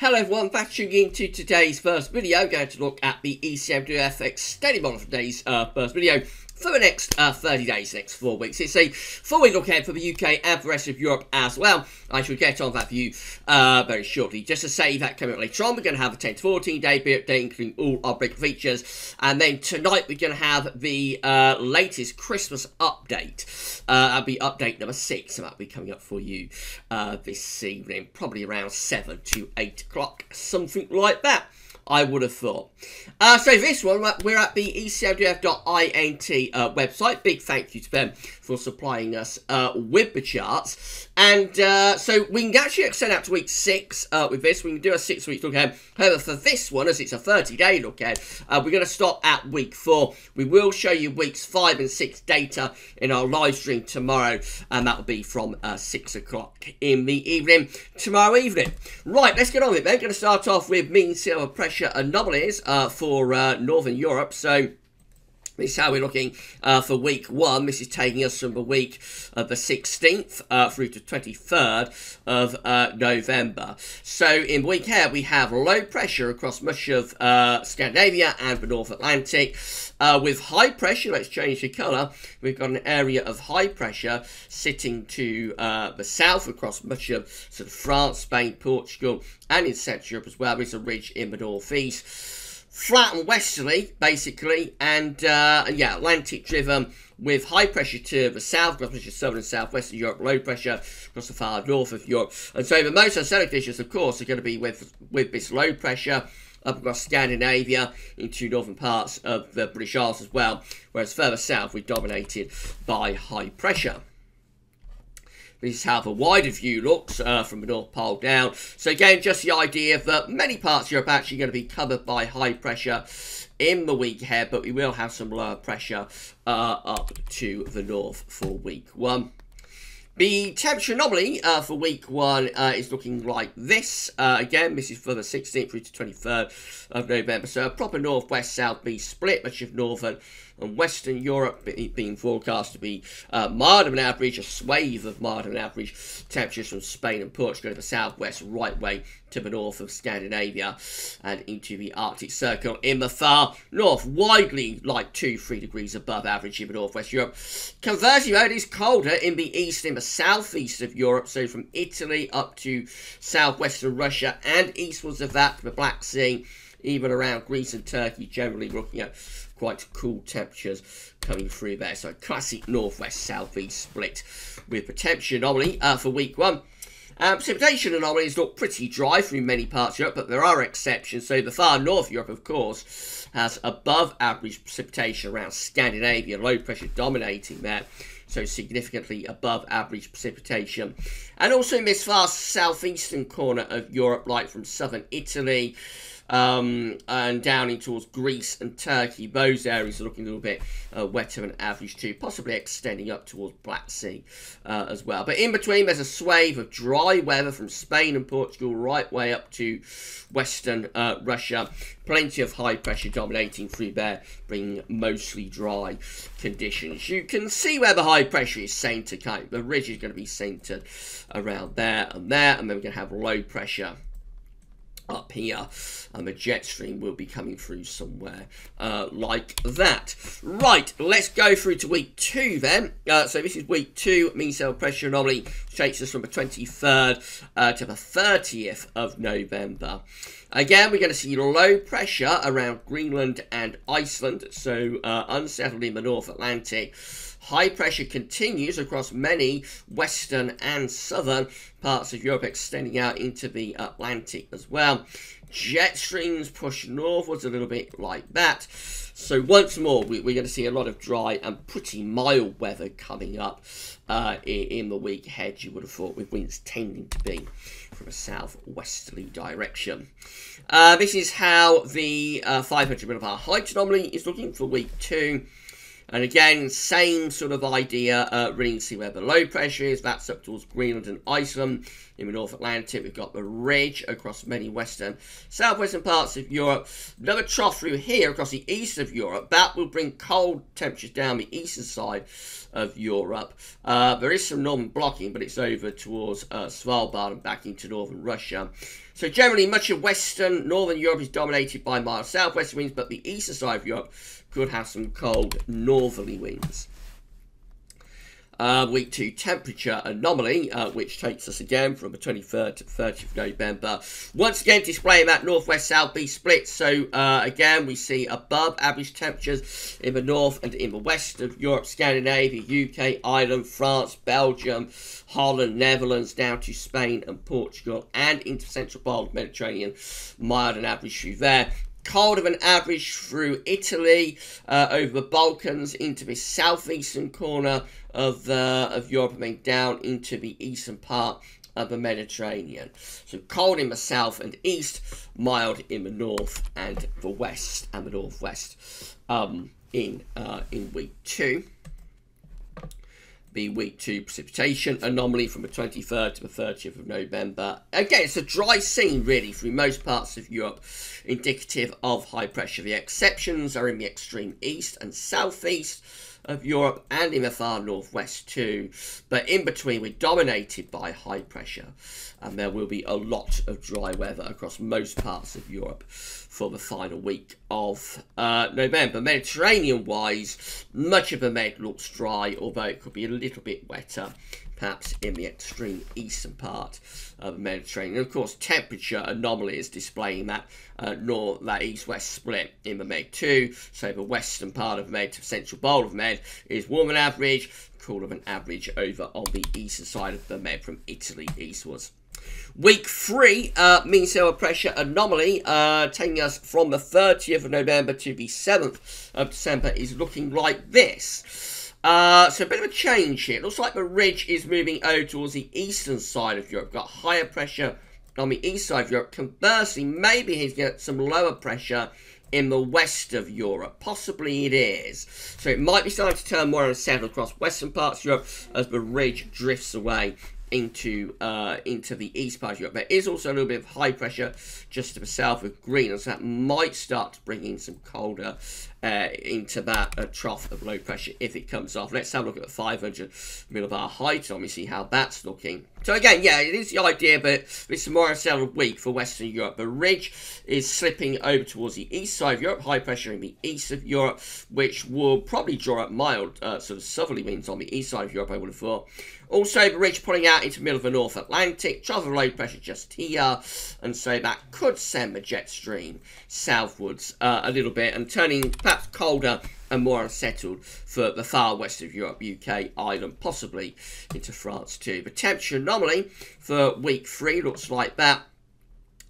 Hello everyone, thanks for tuning in to today's first video. We're going to look at the ECMWF extended model for today's first video for the next 30 days, the next 4 weeks. It's a four-week look ahead for the UK and for the rest of Europe as well. I shall get on that for you very shortly. Just to say that coming up later on, we're going to have a 10 to 14 day period update, including all our break features. And then tonight, we're going to have the latest Christmas update. That'll be update number 6, and that'll be coming up for you this evening, probably around 7 to 8 o'clock, something like that. I would have thought. So this one, we're at the ECMWF.int website. Big thank you to them for supplying us with the charts. And so we can actually extend out to week 6 with this. We can do a 6-week look ahead. However, for this one, as it's a 30-day look ahead, we're going to stop at week 4. We will show you weeks 5 and 6 data in our live stream tomorrow, and that will be from 6 o'clock in the evening tomorrow evening. Right, let's get on with it then. We're going to start off with mean silver pressure anomalies for Northern Europe. So this is how we're looking for week 1. This is taking us from the week of the 16th through to 23rd of November. So in week here, we have low pressure across much of Scandinavia and the North Atlantic. With high pressure, let's change the colour. We've got an area of high pressure sitting to the south across much of sort of France, Spain, Portugal, and in Central Europe as well. There's a ridge in the northeast. Flat and westerly, basically, and yeah, Atlantic driven with high pressure to the south, across much of southern and southwestern Europe, low pressure across the far north of Europe. And so the most oceanic dishes, of course, are going to be with this low pressure up across Scandinavia into northern parts of the British Isles as well, whereas further south we're dominated by high pressure. This is how the wider view looks from the North Pole down. So again, just the idea that many parts of Europe are actually going to be covered by high pressure in the week ahead, but we will have some lower pressure up to the north for week 1. The temperature anomaly for week 1 is looking like this. Again, this is for the 16th through to 23rd of November. So a proper north-west-south-east split, much of northern and western Europe being forecast to be milder than average, a swathe of milder than average temperatures from Spain and Portugal to the southwest, right way to the north of Scandinavia and into the Arctic Circle in the far north, widely like 2-3 degrees above average in the northwest Europe. Conversely, though, it is colder in the east and the southeast of Europe, so from Italy up to southwestern Russia and eastwards of that to the Black Sea, even around Greece and Turkey, generally looking at quite cool temperatures coming through there. So classic northwest-southeast split with the temperature anomaly for week 1. Precipitation anomalies look pretty dry through many parts of Europe, but there are exceptions. So the far north of Europe, of course, has above-average precipitation around Scandinavia, low pressure dominating there. So significantly above average precipitation. And also in this far southeastern corner of Europe, like from southern Italy and down in towards Greece and Turkey, those areas are looking a little bit wetter than average too, possibly extending up towards Black Sea as well. But in between, there's a swathe of dry weather from Spain and Portugal right way up to western Russia. Plenty of high pressure dominating through there, bringing mostly dry conditions. You can see where the high pressure is centred. The ridge is going to be centred around there, and then we're going to have low pressure up here, and the jet stream will be coming through somewhere like that. Right, let's go through to week 2 then. So this is week 2, mean silver pressure anomaly, takes us from the 23rd to the 30th of November. Again, we're going to see low pressure around Greenland and Iceland, so unsettled in the North Atlantic. High pressure continues across many western and southern parts of Europe, extending out into the Atlantic as well. Jet streams push northwards a little bit like that. So once more, we're going to see a lot of dry and pretty mild weather coming up in the week ahead, you would have thought, with winds tending to be from a southwesterly direction. This is how the 500 millibar height anomaly is looking for week 2. And again, same sort of idea, reading to see where the low pressure is. That's up towards Greenland and Iceland. In the North Atlantic, we've got the ridge across many western, southwestern parts of Europe. Another trough through here across the east of Europe. That will bring cold temperatures down the eastern side of Europe. There is some northern blocking, but it's over towards Svalbard and back into northern Russia. So generally, much of western, northern Europe is dominated by mild southwest winds, but the eastern side of Europe could have some cold northerly winds. Week 2 temperature anomaly, which takes us again from the 23rd to 30th of November. Once again, displaying that northwest-southeast split. So, again, we see above average temperatures in the north and in the west of Europe, Scandinavia, UK, Ireland, France, Belgium, Holland, Netherlands, down to Spain and Portugal, and into central part of the Mediterranean, mild and average through there. Colder than average through Italy, over the Balkans, into the southeastern corner of Europe, and then down into the eastern part of the Mediterranean. So cold in the south and east, mild in the north and the west and the northwest in week 2. The week 2 precipitation anomaly from the 23rd to the 30th of November. Again, it's a dry scene really through most parts of Europe, indicative of high pressure. The exceptions are in the extreme east and southeast of Europe and in the far northwest too. But in between, we're dominated by high pressure, and there will be a lot of dry weather across most parts of Europe for the final week of November. Mediterranean-wise, much of the Med looks dry, although it could be a little bit wetter, perhaps in the extreme eastern part of the Mediterranean. And of course, temperature anomaly is displaying that that east-west split in the Med too. So the western part of the Med to the central bowl of the Med is warm than average, cooler than average over on the eastern side of the Med from Italy eastwards. Week 3, mean sea level pressure anomaly, taking us from the 30th of November to the 7th of December, is looking like this. So a bit of a change here. It looks like the ridge is moving over towards the eastern side of Europe. Got higher pressure on the east side of Europe. Conversely, maybe he's got some lower pressure in the west of Europe. Possibly it is. So it might be starting to turn more unsettled across western parts of Europe as the ridge drifts away into the east part of Europe. There is also a little bit of high pressure just to the south of Greenland, so that might start to bring in some colder into that trough of low pressure if it comes off. Let's have a look at the 500 millibar height and see how that's looking. So again, yeah, it is the idea, but it's a more unsettled week for Western Europe. The ridge is slipping over towards the east side of Europe, high pressure in the east of Europe, which will probably draw up mild sort of southerly winds on the east side of Europe, I would have thought. Also, the ridge pulling out into the middle of the North Atlantic, trough of low pressure just here, and so that could send the jet stream southwards a little bit and turning perhaps colder and more unsettled for the far west of Europe, UK, Ireland, possibly into France too. The temperature anomaly for week 3 looks like that.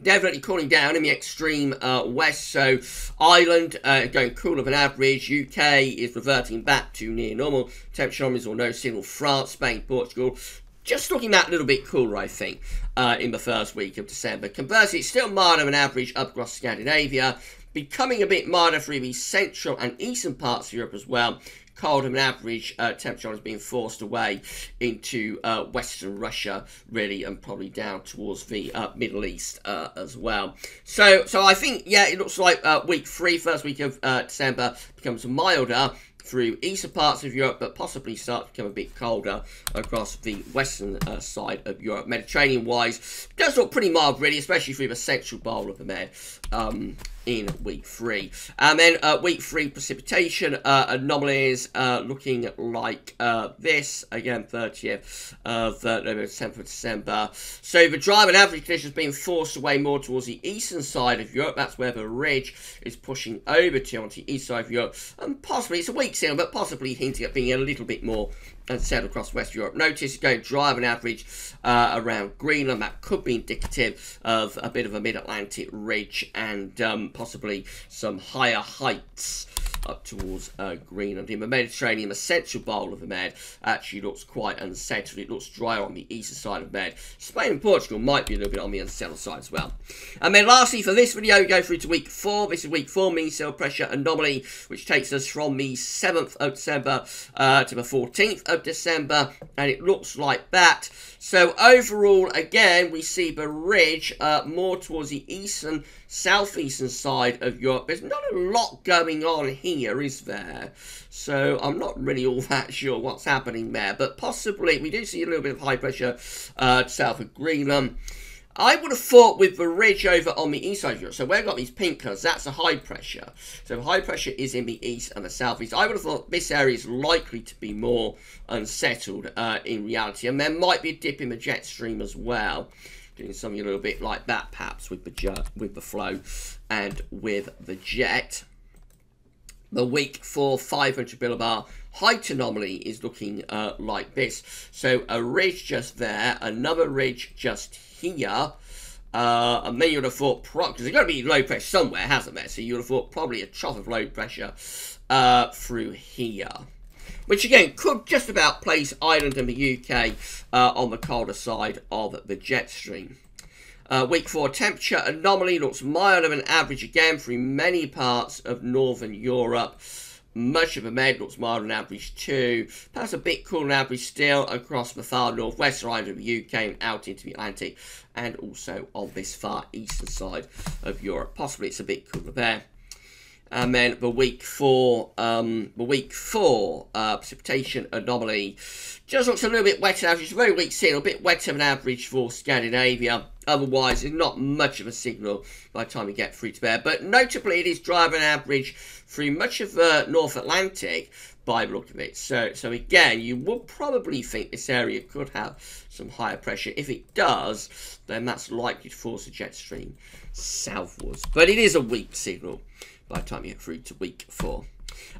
Definitely cooling down in the extreme west, so Ireland going cooler than average, UK is reverting back to near normal temperature anomalies or no signal, France, Spain, Portugal, just looking that little bit cooler, I think, in the first week of December. Conversely, it's still milder than average up across Scandinavia, becoming a bit milder through the central and eastern parts of Europe as well. Colder than average temperature is being forced away into western Russia, really, and probably down towards the Middle East as well. So I think, yeah, it looks like week 3, first week of December, becomes milder through eastern parts of Europe, but possibly start to become a bit colder across the western side of Europe. Mediterranean-wise, does look pretty mild, really, especially through the central bowl of the Med in week 3. And then week 3 precipitation anomalies looking like this. Again, 30th of November, 7th of December. So the dry and average conditions being forced away more towards the eastern side of Europe. That's where the ridge is pushing over to onto the east side of Europe. And possibly, it's a weak signal, but possibly hinting at being a little bit more unsettled across West Europe. Notice it's going dry on average around Greenland. That could be indicative of a bit of a mid-Atlantic ridge and possibly some higher heights up towards Greenland. In the Mediterranean, the central bowl of the Med actually looks quite unsettled. It looks drier on the eastern side of Med. Spain and Portugal might be a little bit on the unsettled side as well. And then lastly, for this video, we go through to week 4. This is week 4 mean cell pressure anomaly, which takes us from the 7th of December to the 14th of December, and it looks like that. So overall, again, we see the ridge more towards the eastern, southeastern side of Europe. There's not a lot going on here, is there? So I'm not really all that sure what's happening there, but possibly we do see a little bit of high pressure south of Greenland. I would have thought with the ridge over on the east side of Europe, so where I've got these pink colours, that's a high pressure. So the high pressure is in the east and the southeast. I would have thought this area is likely to be more unsettled in reality. And there might be a dip in the jet stream as well. Doing something a little bit like that perhaps with the flow and with the jet. The week 4 500 millibar height anomaly is looking like this. So a ridge just there, another ridge just here, and then you would have thought, because there's got to be low pressure somewhere, hasn't there? So you would have thought probably a trough of low pressure through here, which again could just about place Ireland and the UK on the colder side of the jet stream. Week 4 temperature anomaly looks milder than average again through many parts of northern Europe. Much of the Med looks milder than average too. Perhaps a bit cooler than average still across the far northwestern side of the UK and out into the Atlantic, and also on this far eastern side of Europe. Possibly it's a bit cooler there. And then the week four precipitation anomaly just looks a little bit wetter than average. It's a very weak signal, a bit wetter than average for Scandinavia. Otherwise, there's not much of a signal by the time you get through to there. But notably, it is drier than average through much of the North Atlantic by the look of it. So again, you will probably think this area could have some higher pressure. If it does, then that's likely to force a jet stream southwards. But it is a weak signal by the time you get through to week 4.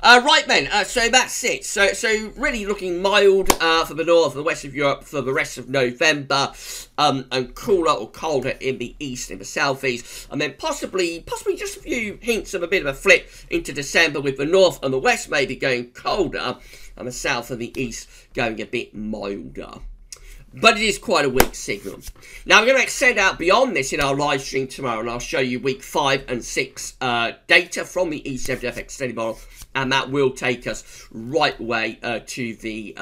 Right then, so that's it. So really looking mild for the north and the west of Europe for the rest of November, and cooler or colder in the east and the southeast, and then possibly just a few hints of a bit of a flip into December, with the north and the west maybe going colder and the south and the east going a bit milder. But it is quite a weak signal. Now, I'm going to extend out beyond this in our live stream tomorrow, and I'll show you week 5 and 6 data from the ECMWF extended model, and that will take us right way to the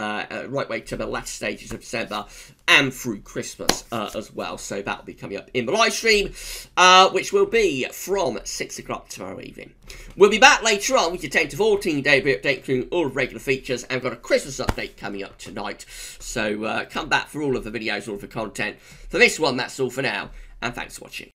last stages of December and through Christmas as well. So that will be coming up in the live stream, which will be from 6 o'clock tomorrow evening. We'll be back later on with your 10 to 14 day update, including all regular features, and we've got a Christmas update coming up tonight. So come back for all of the videos, all of the content. For this one, that's all for now, and thanks for watching.